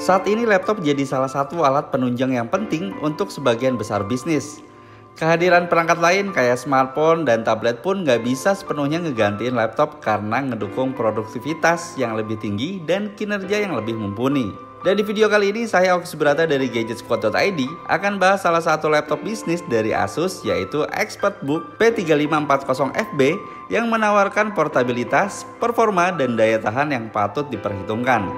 Saat ini laptop jadi salah satu alat penunjang yang penting untuk sebagian besar bisnis. Kehadiran perangkat lain kayak smartphone dan tablet pun nggak bisa sepenuhnya ngegantiin laptop karena ngedukung produktivitas yang lebih tinggi dan kinerja yang lebih mumpuni. Dan di video kali ini saya Oks Berata dari Gadgetsquad.id akan bahas salah satu laptop bisnis dari Asus yaitu ExpertBook P3540FB yang menawarkan portabilitas, performa, dan daya tahan yang patut diperhitungkan.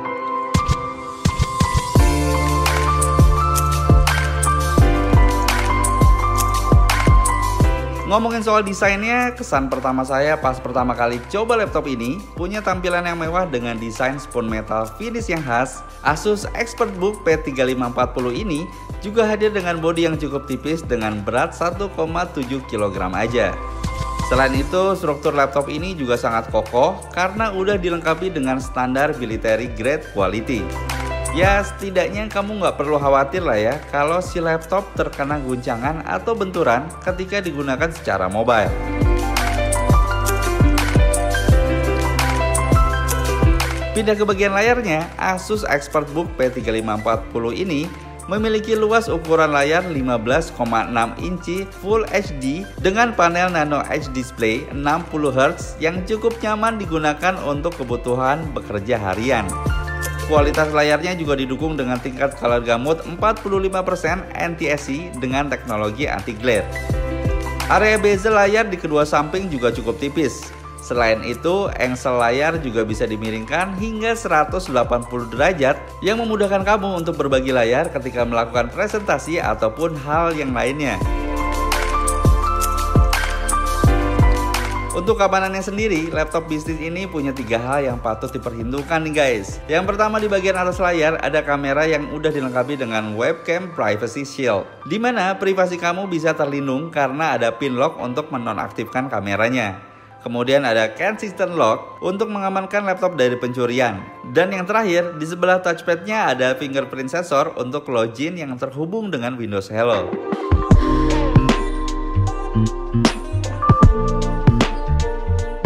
Ngomongin soal desainnya, kesan pertama saya pas pertama kali coba laptop ini punya tampilan yang mewah dengan desain spun metal finish yang khas. Asus ExpertBook P3540 ini juga hadir dengan bodi yang cukup tipis dengan berat 1,7 kg aja. Selain itu, struktur laptop ini juga sangat kokoh karena udah dilengkapi dengan standar military grade quality. Ya, setidaknya kamu nggak perlu khawatir lah ya kalau si laptop terkena guncangan atau benturan ketika digunakan secara mobile. Pindah ke bagian layarnya, Asus ExpertBook P3540 ini memiliki luas ukuran layar 15,6 inci Full HD dengan panel Nano HD Display 60Hz yang cukup nyaman digunakan untuk kebutuhan bekerja harian. Kualitas layarnya juga didukung dengan tingkat color gamut 45% NTSC dengan teknologi anti-glare. Area bezel layar di kedua samping juga cukup tipis. Selain itu, engsel layar juga bisa dimiringkan hingga 180 derajat yang memudahkan kamu untuk berbagi layar ketika melakukan presentasi ataupun hal yang lainnya. Untuk keamanannya sendiri, laptop bisnis ini punya tiga hal yang patut diperhitungkan nih guys. Yang pertama, di bagian atas layar ada kamera yang udah dilengkapi dengan webcam privacy shield, dimana privasi kamu bisa terlindung karena ada pin lock untuk menonaktifkan kameranya. Kemudian ada Kensington lock untuk mengamankan laptop dari pencurian. Dan yang terakhir, di sebelah touchpadnya ada fingerprint sensor untuk login yang terhubung dengan Windows Hello.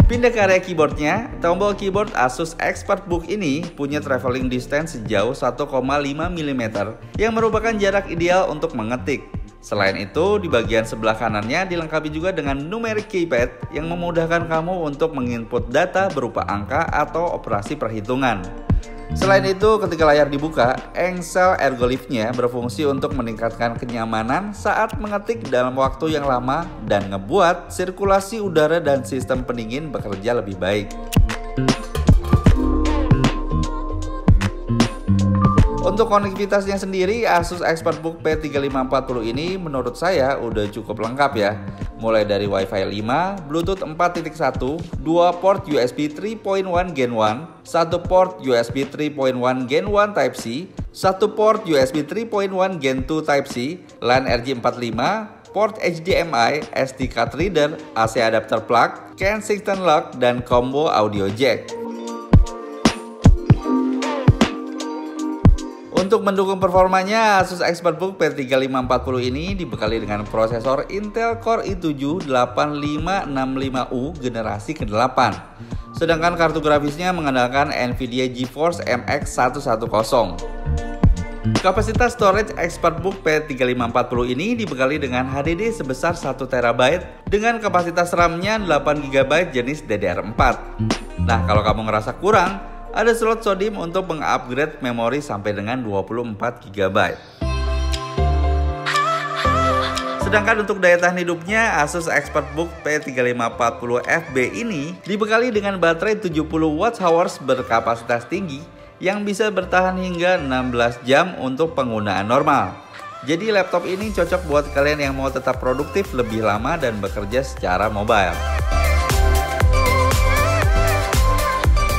Pindah ke area keyboardnya, tombol keyboard Asus ExpertBook ini punya traveling distance sejauh 1,5 mm yang merupakan jarak ideal untuk mengetik. Selain itu, di bagian sebelah kanannya dilengkapi juga dengan numeric keypad yang memudahkan kamu untuk menginput data berupa angka atau operasi perhitungan. Selain itu, ketika layar dibuka, engsel ergoliftnya berfungsi untuk meningkatkan kenyamanan saat mengetik dalam waktu yang lama dan ngebuat sirkulasi udara dan sistem pendingin bekerja lebih baik. Untuk konektivitasnya sendiri, Asus ExpertBook P3540 ini menurut saya udah cukup lengkap ya. Mulai dari Wi-Fi 5, Bluetooth 4.1, 2 port USB 3.1 Gen 1, 1 port USB 3.1 Gen 1 Type-C, 1 port USB 3.1 Gen 2 Type-C, LAN RJ45, port HDMI, SD card reader, AC adapter plug, Kensington lock, dan combo audio jack. Untuk mendukung performanya, Asus ExpertBook P3540 ini dibekali dengan prosesor Intel Core i7-8565U generasi ke-8. Sedangkan kartu grafisnya mengandalkan NVIDIA GeForce MX110. Kapasitas storage ExpertBook P3540 ini dibekali dengan HDD sebesar 1 TB dengan kapasitas RAM-nya 8 GB jenis DDR4. Nah, kalau kamu ngerasa kurang, ada slot SODIMM untuk mengupgrade memori sampai dengan 24 GB. Sedangkan untuk daya tahan hidupnya, Asus ExpertBook P3540FB ini dibekali dengan baterai 70 Wh berkapasitas tinggi yang bisa bertahan hingga 16 jam untuk penggunaan normal. Jadi laptop ini cocok buat kalian yang mau tetap produktif lebih lama dan bekerja secara mobile.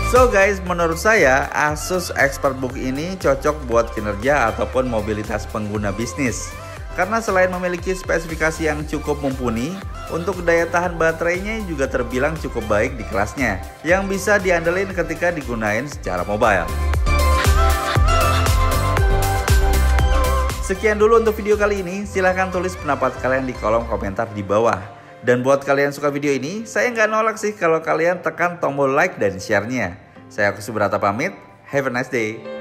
So guys, menurut saya Asus ExpertBook ini cocok buat kinerja ataupun mobilitas pengguna bisnis. Karena selain memiliki spesifikasi yang cukup mumpuni, untuk daya tahan baterainya juga terbilang cukup baik di kelasnya, yang bisa diandelin ketika digunain secara mobile. Sekian dulu untuk video kali ini, silahkan tulis pendapat kalian di kolom komentar di bawah. Dan buat kalian suka video ini, saya nggak nolak sih kalau kalian tekan tombol like dan share-nya. Saya Agus Subrata pamit, have a nice day.